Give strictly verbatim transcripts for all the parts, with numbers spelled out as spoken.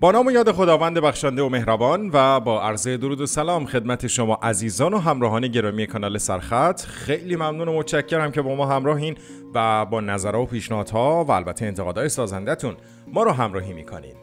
با نام و یاد خداوند بخشنده و مهربان و با عرض درود و سلام خدمت شما عزیزان و همراهان گرامی کانال سرخط. خیلی ممنون و متشکرم که با ما همراهین و با نظرها و پیشنهادها و البته انتقادهای سازندتون ما رو همراهی میکنین.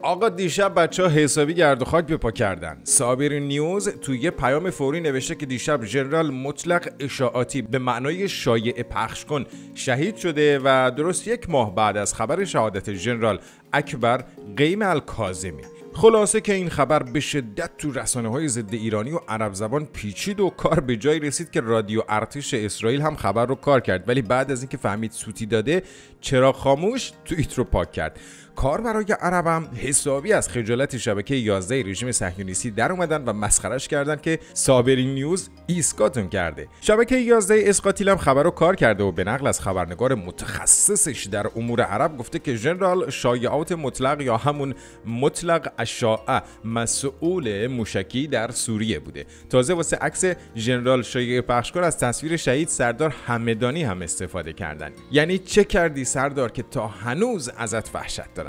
آقا دیشب بچه‌ها حسابی گرد و خاک به پا کردن. صابرین نیوز توی یه پیام فوری نوشته که دیشب ژنرال مطلق شعای به معنای شایعه پخش کن شهید شده و درست یک ماه بعد از خبر شهادت ژنرال اکبر قیم الکازمی. خلاصه که این خبر به شدت تو رسانه‌های ضد ایرانی و عرب زبان پیچید و کار به جایی رسید که رادیوارتیش اسرائیل هم خبر رو کار کرد، ولی بعد از اینکه فهمید سوتی داده چراغ خاموش توییت رو پاک کرد. کار برای عربم حسابی از خجالت شبکه یازده رژیم صهیونیستی در اومدن و مسخرش کردن که صابرین نیوز ایسکاتون کرده. شبکه یازده اسقاطیل هم خبر رو کار کرده و به نقل از خبرنگار متخصصش در امور عرب گفته که ژنرال شایعات مطلق یا همون مطلق شعای مسئول موشکی در سوریه بوده. تازه واسه عکس ژنرال شایعه پخشکار از تصویر شهید سردار همدانی هم استفاده کردن. یعنی چه کردی سردار که تا هنوز ازت وحشت دارن؟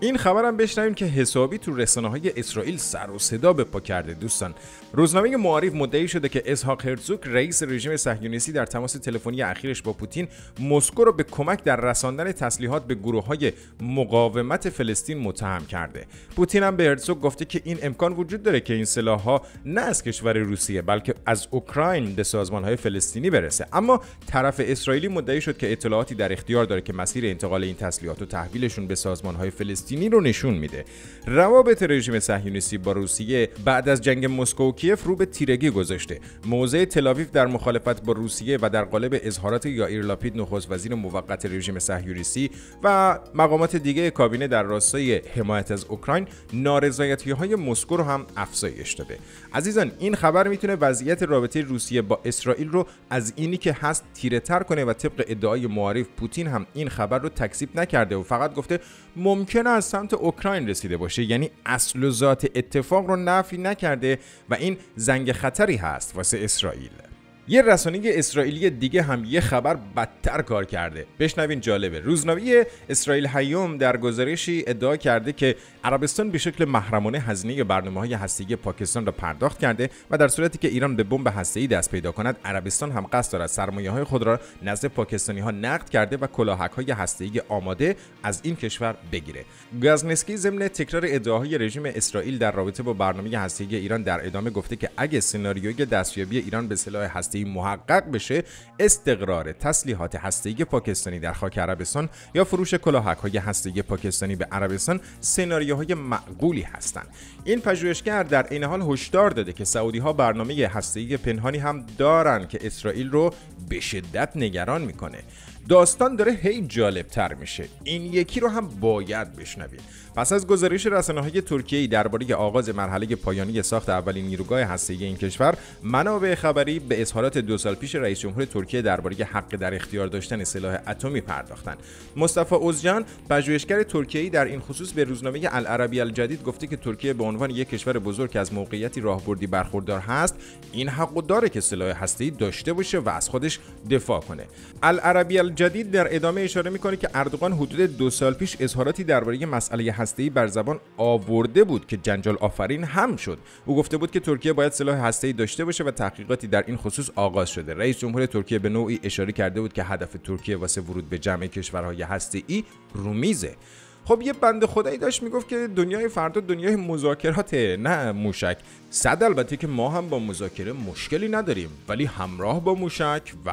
این خبرم بشنویم که حسابی تو رسانه‌های اسرائیل سر و صدا به پا کرده دوستان. روزنامه معارف مدعی شده که اسحاق هرتزوگ رئیس رژیم صهیونیستی در تماس تلفنی اخیرش با پوتین مسکو را به کمک در رساندن تسلیحات به گروه‌های مقاومت فلسطین متهم کرده. پوتین هم به هرتزوگ گفته که این امکان وجود داره که این سلاح‌ها نه از کشور روسیه بلکه از اوکراین به سازمان‌های فلسطینی برسه، اما طرف اسرائیلی مدعی شد که اطلاعاتی در اختیار داره که مسیر انتقال این تسلیحات و تحویلشون به سازمان‌های فلسطینی رو نشون میده. روابط رژیم صهیونیستی با روسیه بعد از جنگ مسکو و کیف رو به تیرگی گذاشته. موضع تل‌آویو در مخالفت با روسیه و در قالب اظهارات یائیر لاپید نخست وزیر موقت رژیم صهیونیستی و مقامات دیگه کابینه در راستای حمایت از اوکراین نارضایتی‌های مسکو رو هم افزایش داده. عزیزان این خبر میتونه وضعیت رابطه روسیه با اسرائیل رو از اینی که هست تیره‌تر کنه و طبق ادعای معارف پوتین هم این خبر رو تکذیب نکرده و فقط گفته ممکنه از سمت اوکراین رسیده باشه، یعنی اصل و ذات اتفاق رو نفی نکرده و این زنگ خطری هست واسه اسرائیل. یه رسانه اسرائیلی دیگه هم یه خبر بدتر کار کرده. بشنوین جالبه. روزنامه اسرائیل هایوم در گزارشی ادعا کرده که عربستان به شکل محرمانه هزینه برنامه‌های هسته‌ای پاکستان را پرداخت کرده و در صورتی که ایران به بمب هسته‌ای دست پیدا کند عربستان هم قصد دارد سرمایه‌های خود را نزد پاکستانی‌ها نقد کرده و کلاهک‌های هسته‌ای آماده از این کشور بگیره. گازنسکی ضمن تکرار ادعاهای رژیم اسرائیل در رابطه با برنامه هسته‌ای ایران در ادامه گفته که اگه سناریوی دستیابی ایران به سلاح هسته‌ای محقق بشه استقرار تسلیحات هسته‌ای پاکستانی در خاک عربستان یا فروش کلاهک‌های هسته‌ای پاکستانی به عربستان سناریوهای معقولی هستند. این پژوهشگر در عین حال هشدار داده که سعودی‌ها برنامه هسته‌ای پنهانی هم دارن که اسرائیل رو به شدت نگران میکنه. داستان داره هی جالبتر میشه. این یکی رو هم باید بشنوید. پس از گزارش رسانه‌های ترکیه‌ای درباره آغاز مرحله پایانی ساخت اولین نیروگاه هسته‌ای این کشور، منابع خبری به اظهارات دو سال پیش رئیس جمهور ترکیه درباره حق در اختیار داشتن سلاح اتمی پرداختند. مصطفی عوزجان، پژوهشگر ترکیه‌ای در این خصوص به روزنامه العربی جدید گفته که ترکیه به عنوان یک کشور بزرگ که از موقعیتی راهبردی برخوردار هست، این حقو داره که سلاح هسته‌ای داشته باشه و از خودش دفاع کنه. العربی جدید در ادامه اشاره میکنه که اردوغان حدود دو سال پیش اظهاراتی درباره مسئله هسته‌ای بر زبان آورده بود که جنجال آفرین هم شد. او گفته بود که ترکیه باید سلاح هسته‌ای داشته باشه و تحقیقاتی در این خصوص آغاز شده. رئیس جمهور ترکیه به نوعی اشاره کرده بود که هدف ترکیه واسه ورود به جمع کشورهای هسته‌ای رومیزه. خب یه بنده خدایی داشت میگفت که دنیای فردا دنیای مذاکراته نه موشک. صد البته که ما هم با مذاکره مشکلی نداریم، ولی همراه با موشک و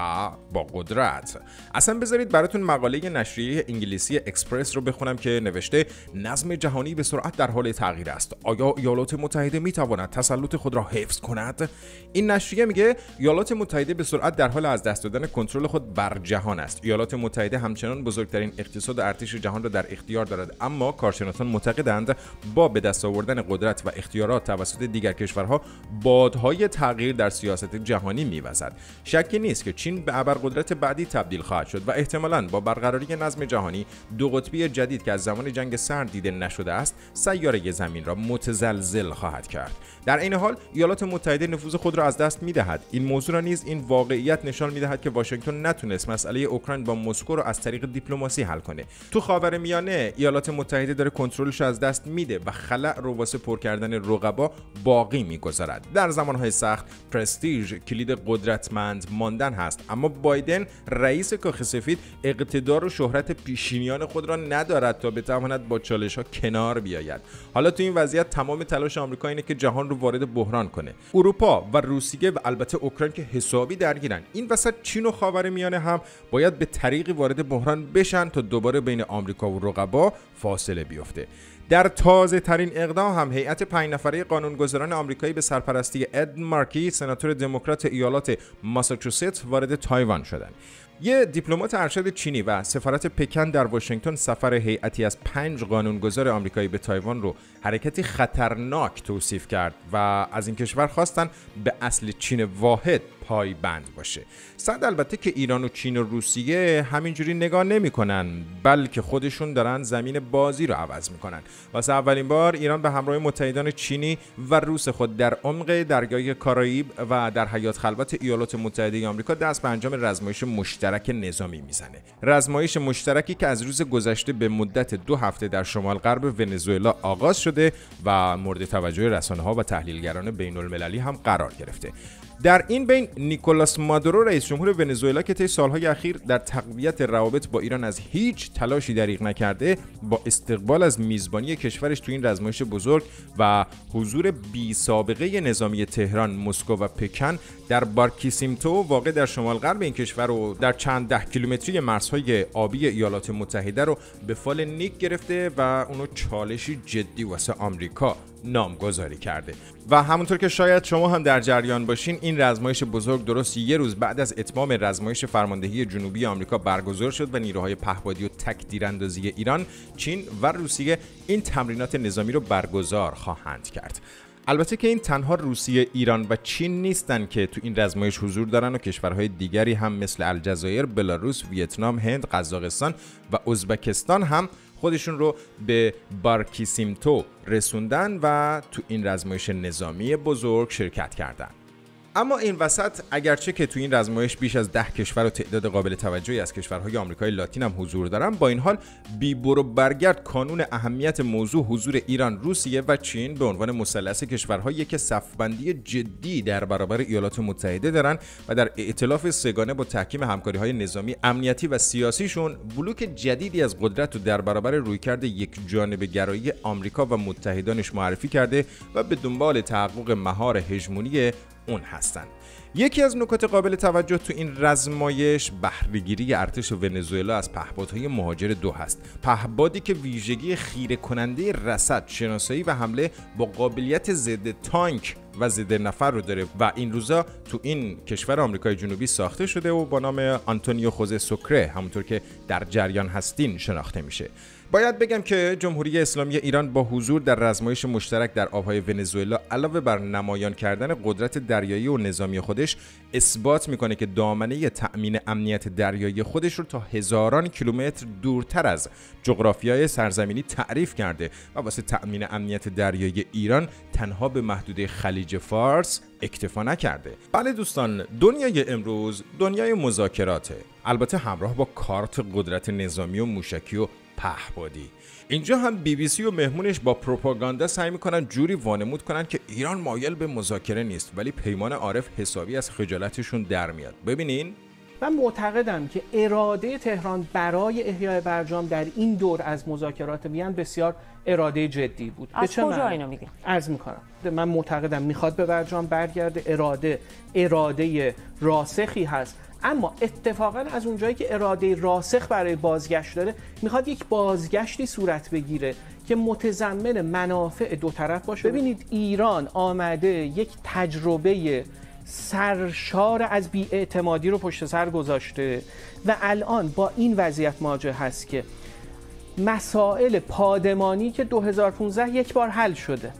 با قدرت. اصلا بذارید براتون مقاله نشریه انگلیسی اکسپرس رو بخونم که نوشته نظم جهانی به سرعت در حال تغییر است. آیا ایالات متحده میتواند تسلط خود را حفظ کند؟ این نشریه میگه ایالات متحده به سرعت در حال از دست دادن کنترل خود بر جهان است. ایالات متحده همچنان بزرگترین اقتصاد و ارتش جهان را در اختیار دارد، اما کارشناسان معتقدند با به دست آوردن قدرت و اختیارات توسط دیگر کشورها بادهای تغییر در سیاست جهانی می‌وزد. شکی نیست که چین به ابرقدرت بعدی تبدیل خواهد شد و احتمالاً با برقراری نظم جهانی دو قطبی جدید که از زمان جنگ سرد دیده نشده است، سیاره زمین را متزلزل خواهد کرد. در این حال ایالات متحده نفوذ خود را از دست می‌دهد. این موضوع را نیز این واقعیت نشان می‌دهد که واشنگتن نتونست مسئله اوکراین با مسکو را از طریق دیپلماسی حل کنه. تو خاورمیانه ایالات متحده داره کنترلش از دست میده و خلأ رو واسه پر کردن رقبا باقی میگذارد. در زمانهای سخت پرستیژ کلید قدرتمند ماندن هست، اما بایدن رئیس کاخ سفید اقتدار و شهرت پیشینیان خود را ندارد تا بتواند با چالش‌ها کنار بیاید. حالا تو این وضعیت تمام تلاش آمریکا اینه که جهان رو وارد بحران کنه. اروپا و روسیه و البته اوکراین که حسابی درگیرن. این وسط چین و خاورمیانه هم باید به طریقی وارد بحران بشن تا دوباره بین آمریکا و رقبا فاصله بیفته. در تازه ترین اقدام هم هیئت پنج نفره قانونگذاران آمریکایی به سرپرستی اد مارکی، سناتور دموکرات ایالات ماساچوست، وارد تایوان شدند. یه دیپلمات ارشد چینی و سفارت پکن در واشنگتن سفر هیئتی از پنج قانونگذار آمریکایی به تایوان رو حرکتی خطرناک توصیف کرد و از این کشور خواستن به اصل چین واحد پایبند باشه. صد البته که ایران و چین و روسیه همینجوری نگاه نمیکنن، بلکه خودشون دارن زمین بازی رو عوض میکنن. واسه اولین بار ایران به همراه متحدان چینی و روس خود در عمق دریای کارائیب و در حیات خلوت ایالات متحده آمریکا دست به انجام رزمایش مشترک نظامی میزنه. رزمایش مشترکی که از روز گذشته به مدت دو هفته در شمال غرب ونزوئلا آغاز شده و مورد توجه رسانه‌ها و تحلیلگران بین‌المللی هم قرار گرفته. در این بین نیکولاس مادورو رئیس جمهور ونزوئلا که طی سالهای اخیر در تقویت روابط با ایران از هیچ تلاشی دریغ نکرده، با استقبال از میزبانی کشورش تو این رزمایش بزرگ و حضور بی سابقه نظامی تهران، مسکو و پکن در بارکی سیمتو واقع در شمال غرب این کشور و در چند ده کیلومتری مرزهای آبی ایالات متحده رو به فال نیک گرفته و اونو چالشی جدی واسه آمریکا نامگذاری کرده. و همونطور که شاید شما هم در جریان باشین، این رزمایش بزرگ درست یک روز بعد از اتمام رزمایش فرماندهی جنوبی آمریکا برگزار شد و نیروهای پهپادی و تک تیراندازی ایران، چین و روسیه این تمرینات نظامی رو برگزار خواهند کرد. البته که این تنها روسیه، ایران و چین نیستن که تو این رزمایش حضور دارن و کشورهای دیگری هم مثل الجزایر، بلاروس، ویتنام، هند، قزاقستان و ازبکستان هم خودشون رو به بارکی سیمتو رسوندن و تو این رزمایش نظامی بزرگ شرکت کردن. اما این وسط اگرچه که تو این رزمایش بیش از ده کشور و تعداد قابل توجهی از کشورهای آمریکای لاتین هم حضور دارن، با این حال بی برو برگرد کانون اهمیت موضوع حضور ایران، روسیه و چین به عنوان مثلث کشورهایی که صفبندی جدی در برابر ایالات متحده دارن و در ائتلاف سگانه با تحکیم همکاریهای نظامی، امنیتی و سیاسیشون بلوک جدیدی از قدرت رو در برابر رویکرد یک جانبه گرایی آمریکا و متحدانش معرفی کرده و به دنبال تحقق مهار هژمونی اون هستن. یکی از نکات قابل توجه تو این رزمایش بهره‌گیری ارتش ونزوئلا از پهپادهای مهاجر دو هست. پهپادی که ویژگی خیره کننده رصد، شناسایی و حمله با قابلیت ضد تانک و ضد نفر رو داره و این روزا تو این کشور آمریکای جنوبی ساخته شده و با نام آنتونیو خوزه سوکره همونطور که در جریان هستین شناخته میشه. باید بگم که جمهوری اسلامی ایران با حضور در رزمایش مشترک در آبهای ونزوئلا علاوه بر نمایان کردن قدرت دریایی و نظامی خودش، اثبات میکنه که دامنه تأمین امنیت دریایی خودش رو تا هزاران کیلومتر دورتر از جغرافیای سرزمینی تعریف کرده و واسه تأمین امنیت دریایی ایران تنها به محدوده خلیج فارس اکتفا نکرده. بله دوستان، دنیای امروز دنیای مذاکراته، البته همراه با کارت قدرت نظامی و موشکی و پهپادی. اینجا هم بی بی سی و مهمونش با پروپاگاندا سعی میکنن جوری وانمود کنن که ایران مایل به مذاکره نیست، ولی پیمان عارف حسابی از خجالتشون در میاد. ببینین، من معتقدم که اراده تهران برای احیای برجام در این دور از مذاکرات وین بسیار اراده جدی بود. از کجا اینو میگین؟ عرض میکنم، من معتقدم میخواد به برجام برگرده، اراده اراده راسخی هست، اما اتفاقا از اونجایی که اراده راسخ برای بازگشت داره، میخواد یک بازگشتی صورت بگیره که متضمن منافع دو طرف باشه. ببینید، ایران آمده یک تجربه سرشار از بی‌اعتمادی رو پشت سر گذاشته و الان با این وضعیت مواجه هست که مسائل پادمانی که دو هزار و پانزده یک بار حل شده،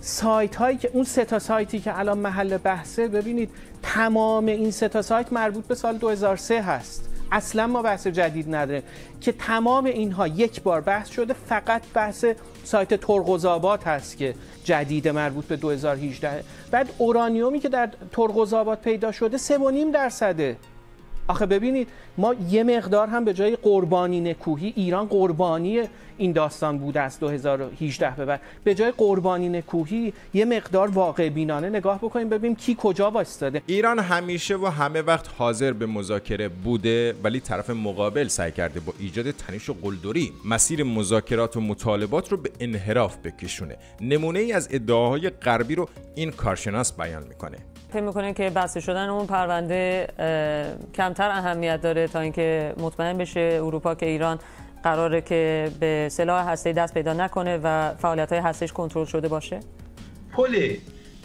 سایت هایی که اون سه تا سایتی که الان محل بحثه، ببینید تمام این سه تا سایت مربوط به سال دو هزار و سه هست، اصلا ما بحث جدید نداریم که تمام اینها یک بار بحث شده. فقط بحث سایت ترقزآباد هست که جدید مربوط به دو هزار و هجده. بعد اورانیومی که در ترقزآباد پیدا شده سه و نیم درصده، آخه ببینید ما یه مقدار هم به جای قربانی نکوهی، ایران قربانی این داستان بوده از دو هزار و هجده به بعد، به جای قربانی نکوهی یه مقدار واقع بینانه نگاه بکنیم، ببینیم کی کجا وایستاده. ایران همیشه و همه وقت حاضر به مذاکره بوده، ولی طرف مقابل سعی کرده با ایجاد تنش و قلدری مسیر مذاکرات و مطالبات رو به انحراف بکشونه. نمونه ای از ادعاهای غربی رو این کارشناس بیان میکنه. فکر میکنه که بسته شدن اون پرونده کمتر اهمیت داره تا اینکه مطمئن بشه اروپا که ایران قراره که به سلاح هسته‌ای دست پیدا نکنه و فعالیت‌های هسته‌ایش کنترل شده باشه. پل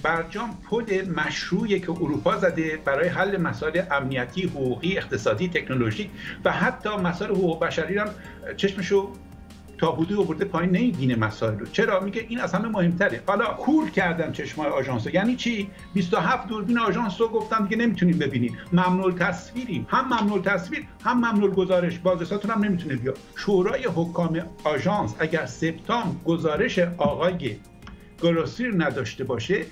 برجام پل مشروعی که اروپا زده برای حل مسائل امنیتی، حقوقی، اقتصادی، تکنولوژیک و حتی مسائل حقوق بشری هم چشمشو تا حدودی آورده پایین، نمی‌بینه مسائل رو. چرا؟ میگه این از همه مهمتره. حالا کور کردن چشمای آژانس. یعنی چی؟ بیست و هفت دوربین آژانس رو گفتن دیگه نمیتونیم ببینیم، ممنوع تصویریم، هم ممنوع تصویر هم ممنوع گزارش، بازرساتون هم نمیتونه بیاد. شورای حکام آژانس اگر سپتامبر گزارش آقای گلدپور نداشته باشه،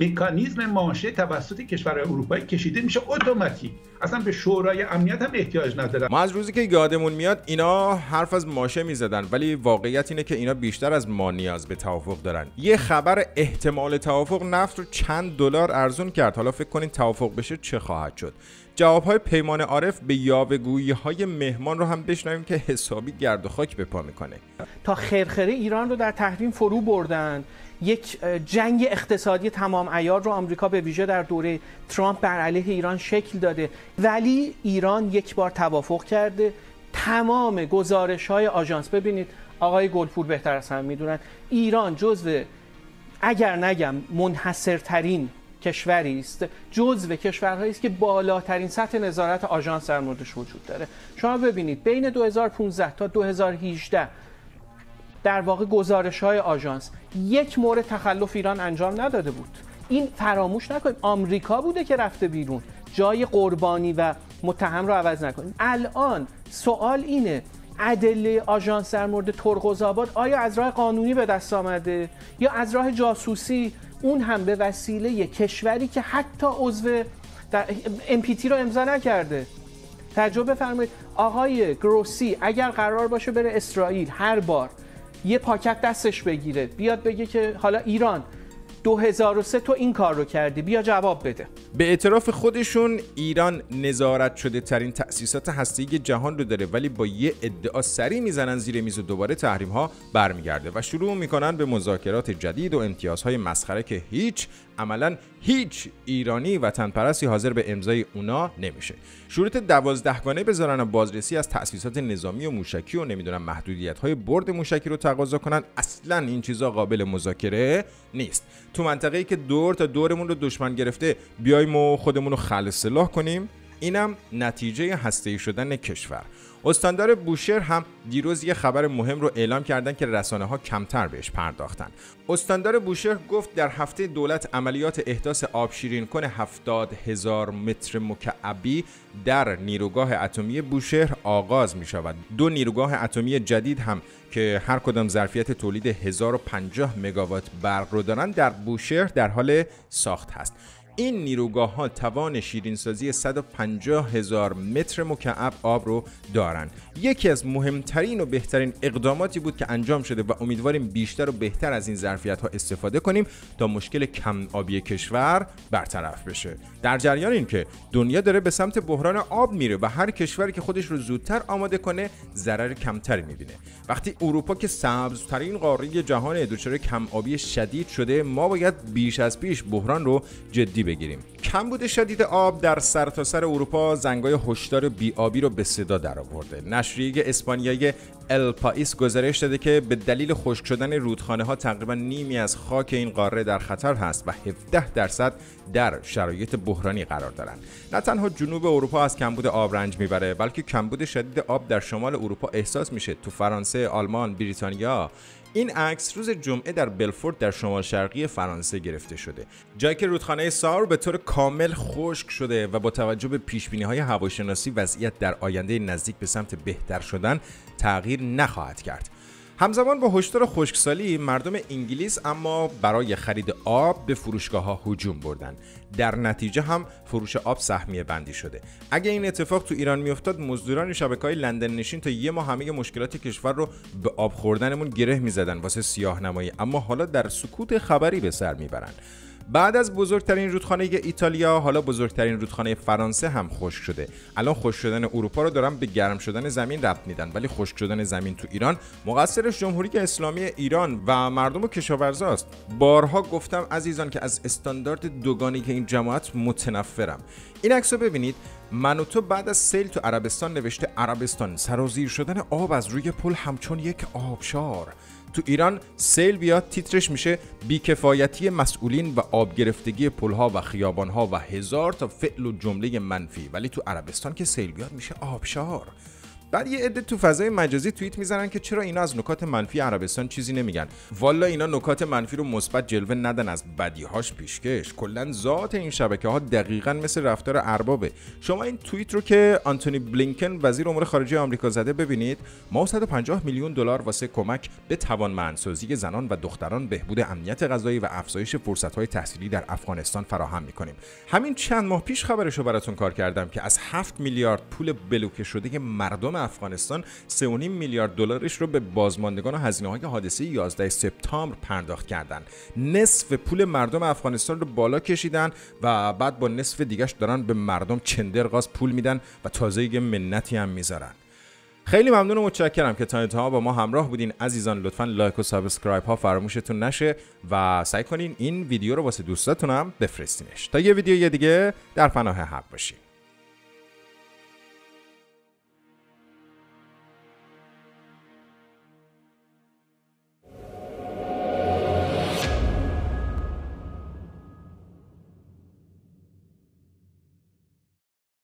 مکانیزم ماشه توسط کشورهای اروپایی کشیده میشه اتوماتیک، اصلا به شورای امنیت هم احتیاج نداره. ما از روزی که یادمون میاد اینا حرف از ماشه میزدن، ولی واقعیت اینه که اینا بیشتر از ما نیاز به توافق دارن. یه خبر احتمال توافق نفت رو چند دلار ارزون کرد. حالا فکر کنین توافق بشه چه خواهد شد. جوابهای پیمان عارف به یاوه‌گویی‌های مهمان رو هم بشنویم که حسابی گرد و خاک به پا میکنه. تا خرخره ایران رو در تحریم فرو بردن، یک جنگ اقتصادی تمام عیار رو آمریکا به ویژه در دوره ترامپ بر علیه ایران شکل داده، ولی ایران یک بار توافق کرده. تمام گزارش‌های آژانس، ببینید آقای گلدپور بهتر از هم میدونن، ایران جزو اگر نگم منحصرترین کشوری است، جزو کشورهایی است که بالاترین سطح نظارت آژانس در موردش وجود داره. شما ببینید بین دو هزار و پانزده تا دو هزار و هجده در واقع گزارش‌های آژانس یک مورد تخلف ایران انجام نداده بود. این فراموش نکنیم، آمریکا بوده که رفته بیرون. جای قربانی و متهم رو عوض نکنیم. الان سوال اینه ادله آژانس در مورد ترق‌زآباد آیا از راه قانونی به دست آمده یا از راه جاسوسی، اون هم به وسیله کشوری که حتی عضو در ام پی تی رو امضا نکرده. توجه بفرمایید آقای گروسی اگر قرار باشه بره اسرائیل هر بار یه پاکت دستش بگیره بیاد بگه که حالا ایران دو هزار و سه تو این کار رو کردی بیا جواب بده. به اعتراف خودشون ایران نظارت شده ترین تأسیسات هسته‌ای جهان رو داره، ولی با یه ادعا سری میزنن زیر میز و دوباره تحریم ها برمیگرده و شروع میکنن به مذاکرات جدید و امتیازهای مسخره که هیچ عملا هیچ ایرانی وطن پرستی حاضر به امضای اونا نمیشه. شروط دوازدهگانه بذارن و بازرسی از تأسیسات نظامی و موشکی و نمیدونم محدودیت‌های برد موشکی رو تقاضا کنن، اصلا این چیزا قابل مذاکره نیست. تو منطقه‌ای که دور تا دورمون رو دشمن گرفته بیایم و خودمون رو خلع سلاح کنیم، اینم نتیجه هسته‌ای شدن کشور. استاندار بوشهر هم دیروز یه خبر مهم رو اعلام کردن که رسانه‌ها کمتر بهش پرداختن. استاندار بوشهر گفت در هفته دولت عملیات احداث آب شیرین کن هفتاد هزار متر مکعبی در نیروگاه اتمی بوشهر آغاز می شود. دو نیروگاه اتمی جدید هم که هر کدام ظرفیت تولید هزار و پنجاه مگاوات برق رو دارن در بوشهر در حال ساخت هست. این نیروگاه ها توان شیرینسازی صد و پنجاه هزار متر مکعب آب رو دارن. یکی از مهمترین و بهترین اقداماتی بود که انجام شده و امیدواریم بیشتر و بهتر از این ظرفیت ها استفاده کنیم تا مشکل کم آبی کشور برطرف بشه. در جریان این که دنیا داره به سمت بحران آب میره و هر کشوری که خودش رو زودتر آماده کنه ضرر کمتری میبینه. وقتی اروپا که سبزترین قاره جهان دچار کم آبی شدید شده، ما باید بیش از پیش بحران رو جدی بگیریم. کمبود شدید آب در سرتاسر اروپا زنگای هشدار بی‌آبی رو به صدا درآورده. نشریه اسپانیایی الپائیس گزارش داده که به دلیل خشک شدن رودخانه‌ها تقریبا نیمی از خاک این قاره در خطر هست و هفده درصد در شرایط بحرانی قرار دارند. نه تنها جنوب اروپا از کمبود آب رنج میبره، بلکه کمبود شدید آب در شمال اروپا احساس میشه، تو فرانسه، آلمان، بریتانیا. این عکس روز جمعه در بلفورد در شمال شرقی فرانسه گرفته شده، جایی که رودخانه سار به طور کامل خشک شده و با توجه به پیش‌بینی‌های هواشناسی وضعیت در آینده نزدیک به سمت بهتر شدن تغییر نخواهد کرد. همزمان با هشدار خشکسالی مردم انگلیس اما برای خرید آب به فروشگاه‌ها هجوم بردن. در نتیجه هم فروش آب سهمیه بندی شده. اگه این اتفاق تو ایران میافتاد مزدوران شبکه‌های لندن نشین تا یه ماه همه مشکلات کشور رو به آب خوردنمون گره می‌زدن واسه سیاه‌نمایی، اما حالا در سکوت خبری به سر میبرن. بعد از بزرگترین رودخانه ایتالیا حالا بزرگترین رودخانه فرانسه هم خشک شده. الان خشک شدن اروپا رو دارن به گرم شدن زمین ربط میدن، ولی خشک شدن زمین تو ایران مقصرش جمهوری اسلامی ایران و مردم و کشاورزاست. بارها گفتم عزیزان که از استاندارد دوگانی که این جماعت متنفرم. این عکسو ببینید، من و تو بعد از سیل تو عربستان نوشته عربستان سرازیر شدن آب از روی پل همچون یک آبشار. تو ایران سیل بیاد تیترش میشه بیکفایتی مسئولین و آب گرفتگی پلها و خیابانها و هزار تا فعل و جمله منفی، ولی تو عربستان که سیل بیاد میشه آبشار. بعد یه عده تو فضای مجازی توییت میزنن که چرا اینا از نکات منفی عربستان چیزی نمیگن. والا اینا نکات منفی رو مثبت جلوه ندن، از بدیهاش پیشکش. کلا ذات این شبکه ها دقیقاً مثل رفتار اربابه. شما این توییت رو که آنتونی بلینکن وزیر امور خارجه آمریکا زده ببینید، ما صد و پنجاه میلیون دلار واسه کمک به توانمندسازی زنان و دختران، بهبود امنیت غذایی و افزایش فرصت‌های تحصیلی در افغانستان فراهم می‌کنیم. همین چند ماه پیش خبرشو براتون کار کردم که از هفت میلیارد پول بلوکه شده مردم افغانستان سه و نیم میلیارد دلارش رو به بازماندگان و هزینه‌های حادثه یازده سپتامبر پرداخت کردن. نصف پول مردم افغانستان رو بالا کشیدن و بعد با نصف دیگه‌اش دارن به مردم چندرغاز پول میدن و تازه یه منتی هم میذارن. خیلی ممنون و متشکرم که تا انتها با ما همراه بودین عزیزان. لطفاً لایک و سابسکرایب ها فراموشتون نشه و سعی کنین این ویدیو رو واسه دوستاتون هم بفرستینش. تا یه ویدیو دیگه در پناه حق باشین.